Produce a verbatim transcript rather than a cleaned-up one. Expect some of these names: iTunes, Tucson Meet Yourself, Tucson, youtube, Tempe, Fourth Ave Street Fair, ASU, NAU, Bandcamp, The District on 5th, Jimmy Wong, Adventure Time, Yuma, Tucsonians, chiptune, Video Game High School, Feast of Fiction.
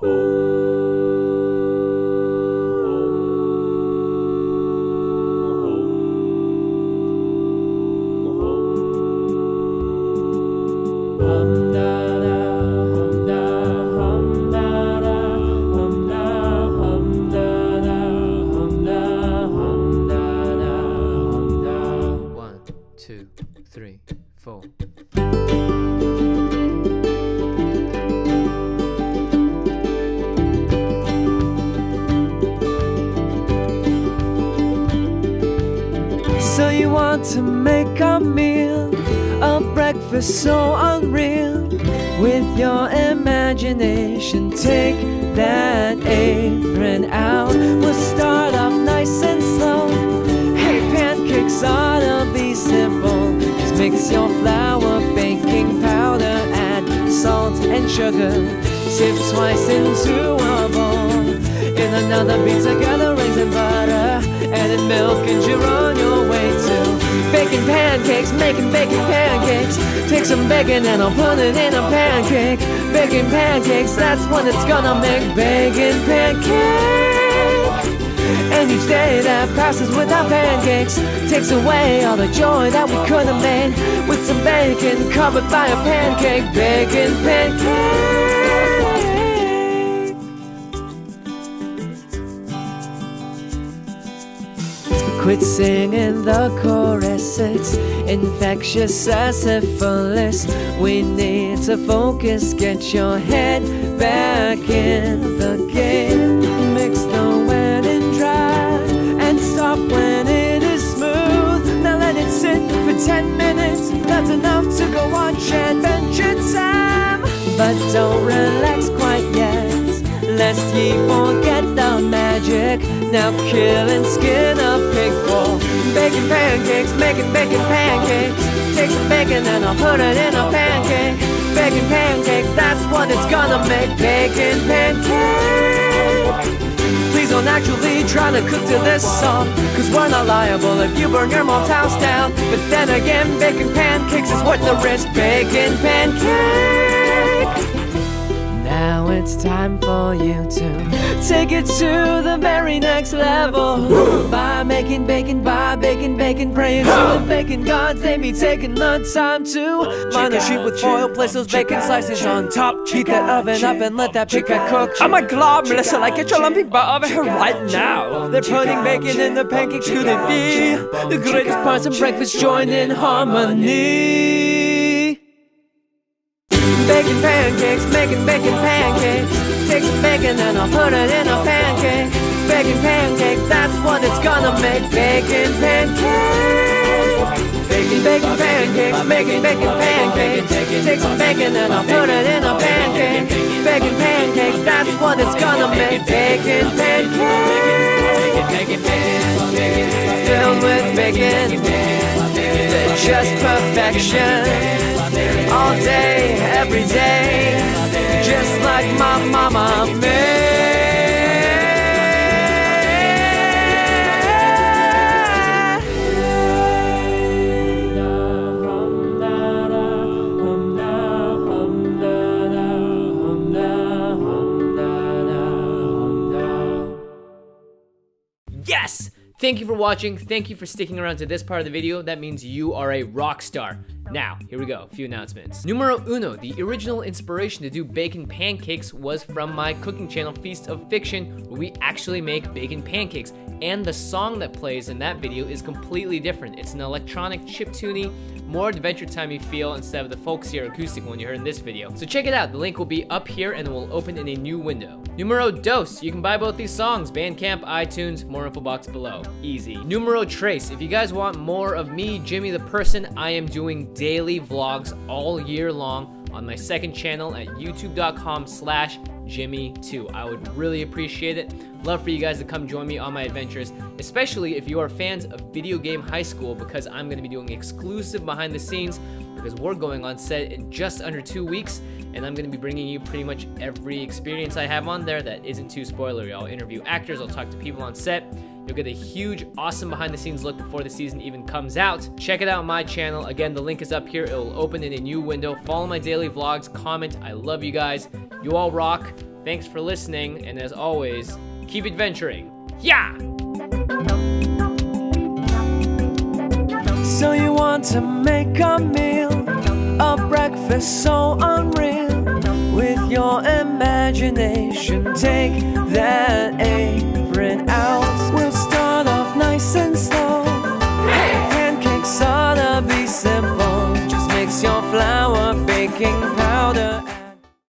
So you want to make a meal, a breakfast so unreal. With your imagination, take that apron out. We'll start off nice and slow. Hey, pancakes ought to be simple. Just mix your flour, baking powder, add salt and sugar. Sip twice into a bowl. In another beat together, rings and butter. Adding milk and you're on your way to baking pancakes, making baking pancakes. Take some bacon and I'll put it in a pancake. Baking pancakes, that's when it's gonna make baking pancake. And each day that passes without pancakes takes away all the joy that we could have made with some bacon covered by a pancake. Baking pancake. Quit singing the chorus, it's infectious as syphilis. We need to focus, get your head back in the game. Mix the wet and dry, and stop when it is smooth. Now let it sit for ten minutes, that's enough to go watch Adventure Time. But don't relax quite yet, lest ye forget the magic. Now kill and skin a pig for baking pancakes, making baking pancakes. Take some bacon and I'll put it in a pancake. Baking pancakes, that's what it's gonna make. Baking pancakes. Please don't actually try to cook to this song, cause we're not liable if you burn your mom's house down. But then again, baking pancakes is worth the risk. Baking pancakes. Now it's time for you to take it to the very next level. Woo! By making bacon, by baking, baking, praying huh! to the bacon gods. They be taking lunch time to line a sheet with foil, place those bacon slices on top. Heat that oven up and let that picker cook. Oh my god, Melissa, like get your lumpy butt over here right now. They're putting bacon in the pancakes, could it be? The greatest parts of breakfast join in harmony. Baking pancakes, making baking pancakes. Take some bacon and I'll put it in a pancake. Baking pancakes, that's what it's gonna make. Baking pancakes. Baking baking pancakes, making baking pancakes. Take some bacon and I'll put it in a pancake. Baking pancakes, that's what it's gonna make. Baking pancakes. Filled with bacon, they're just perfection. All day, every day, just like my mama made. Yes! Thank you for watching. Thank you for sticking around to this part of the video. That means you are a rock star. Now, here we go, a few announcements. Numero uno, the original inspiration to do bacon pancakes was from my cooking channel, Feast of Fiction, where we actually make bacon pancakes. And the song that plays in that video is completely different. It's an electronic chiptune-y, more Adventure Time-y feel instead of the folksier acoustic one you heard in this video. So check it out, the link will be up here and it will open in a new window. Numero dos, you can buy both these songs, Bandcamp, iTunes, more info box below, easy. Numero tres, if you guys want more of me, Jimmy the person, I am doing daily vlogs all year long on my second channel at youtube dot com slash Jimmy two. I would really appreciate it. Love for you guys to come join me on my adventures, especially if you are fans of Video Game High School, because I'm going to be doing exclusive behind the scenes because we're going on set in just under two weeks and I'm going to be bringing you pretty much every experience I have on there that isn't too spoilery. I'll interview actors, I'll talk to people on set. You'll get a huge, awesome behind-the-scenes look before the season even comes out. Check it out on my channel. Again, the link is up here. It will open in a new window. Follow my daily vlogs. Comment. I love you guys. You all rock. Thanks for listening, and as always, keep adventuring. Yeah! So you want to make a meal, a breakfast so unreal. With your imagination, take that apron out. We'll start off nice and slow. Pancakes ought to be simple. Just mix your flour, baking powder.